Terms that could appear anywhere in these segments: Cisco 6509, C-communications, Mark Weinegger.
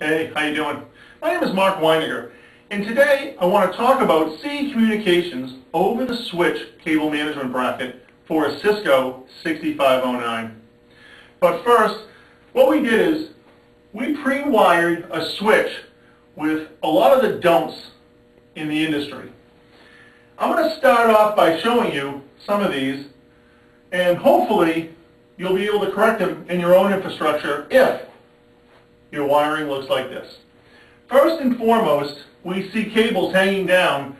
Hey, how you doing? My name is Mark Weinegger, and today I want to talk about C-communications over-the-switch cable management bracket for a Cisco 6509. But first, what we did is we pre-wired a switch with a lot of the don'ts in the industry. I'm going to start off by showing you some of these, and hopefully you'll be able to correct them in your own infrastructure if your wiring looks like this. First and foremost, we see cables hanging down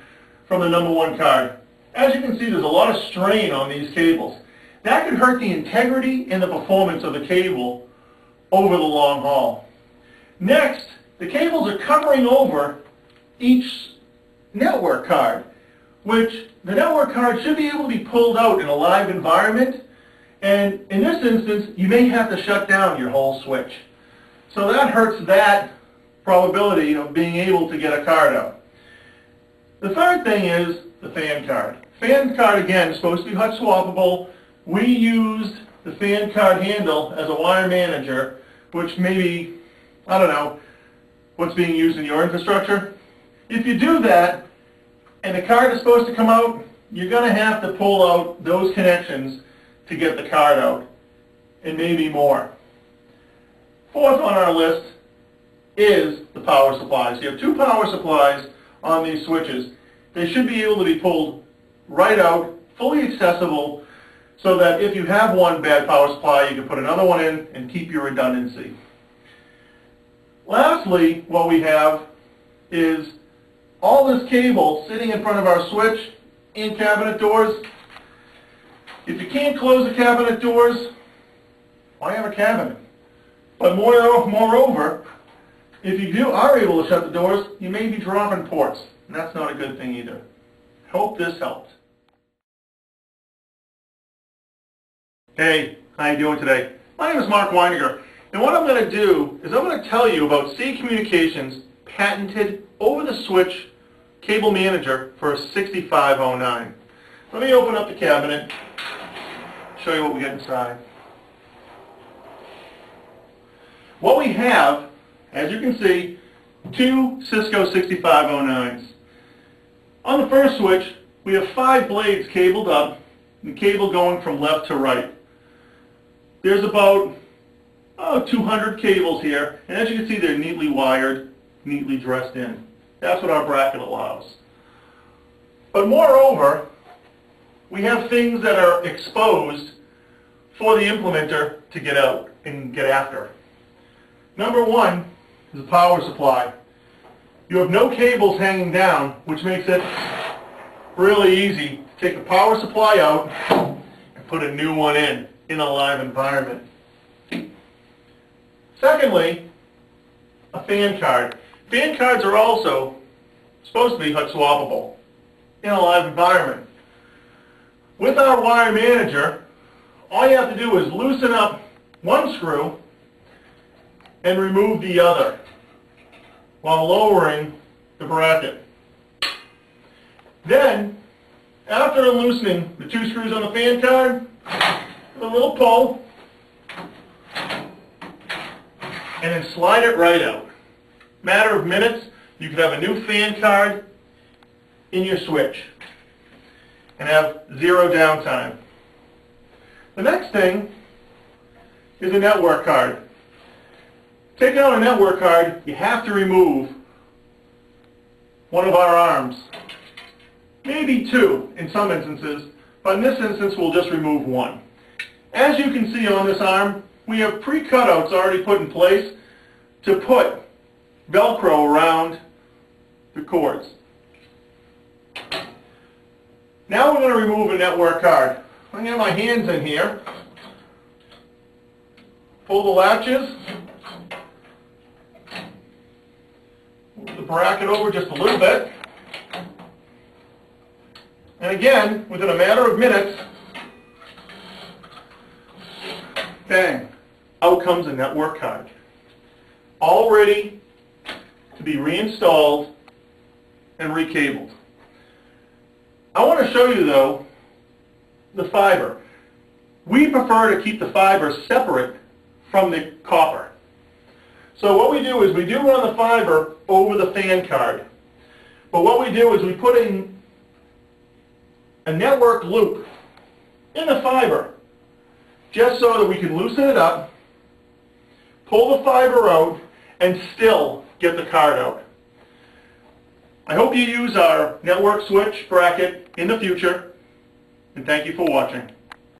from the #1 card. As you can see, there's a lot of strain on these cables. That could hurt the integrity and the performance of the cable over the long haul. Next, the cables are covering over each network card, which the network card should be able to be pulled out in a live environment, and in this instance, you may have to shut down your whole switch. So that hurts that probability of being able to get a card out. The third thing is the fan card. Fan card, again, is supposed to be hot swappable. We used the fan card handle as a wire manager, which maybe, I don't know, what's being used in your infrastructure. If you do that, and the card is supposed to come out, you're going to have to pull out those connections to get the card out, and maybe more. Fourth on our list is the power supplies. You have two power supplies on these switches. They should be able to be pulled right out, fully accessible, so that if you have one bad power supply, you can put another one in and keep your redundancy. Lastly, what we have is all this cable sitting in front of our switch and cabinet doors. If you can't close the cabinet doors, why have a cabinet? But moreover, if you are able to shut the doors, you may be dropping ports, and that's not a good thing either. I hope this helped. Hey, how you doing today? My name is Mark Weinegger, and what I'm going to do is I'm going to tell you about C-communications patented over-the-switch cable manager for 6509. Let me open up the cabinet, show you what we got inside. What we have, as you can see, two Cisco 6509s. On the first switch, we have 5 blades cabled up, and cable going from left to right. There's about 200 cables here, and as you can see, they're neatly wired, neatly dressed in. That's what our bracket allows. But moreover, we have things that are exposed for the implementer to get out and get after. #1 is the power supply. You have no cables hanging down, which makes it really easy to take the power supply out and put a new one in a live environment. Secondly, a fan card. Fan cards are also supposed to be hot swappable in a live environment. With our wire manager, all you have to do is loosen up one screw and remove the other while lowering the bracket. Then, after loosening the 2 screws on the fan card, a little pull, and then slide it right out. Matter of minutes, you could have a new fan card in your switch and have 0 downtime. The next thing is a network card. Take out a network card, you have to remove one of our arms, maybe 2 in some instances, but in this instance we'll just remove 1. As you can see on this arm, we have pre-cutouts already put in place to put Velcro around the cords. Now we're going to remove a network card. I'm going to have my hands in here, pull the latches, move the bracket over just a little bit, and again, within a matter of minutes, bang, out comes a network card, all ready to be reinstalled and recabled. I want to show you, though, the fiber. We prefer to keep the fiber separate from the copper. So what we do is we do run the fiber over the fan card, but what we do is we put in a network loop in the fiber just so that we can loosen it up, pull the fiber out, and still get the card out. I hope you use our network switch bracket in the future, and thank you for watching.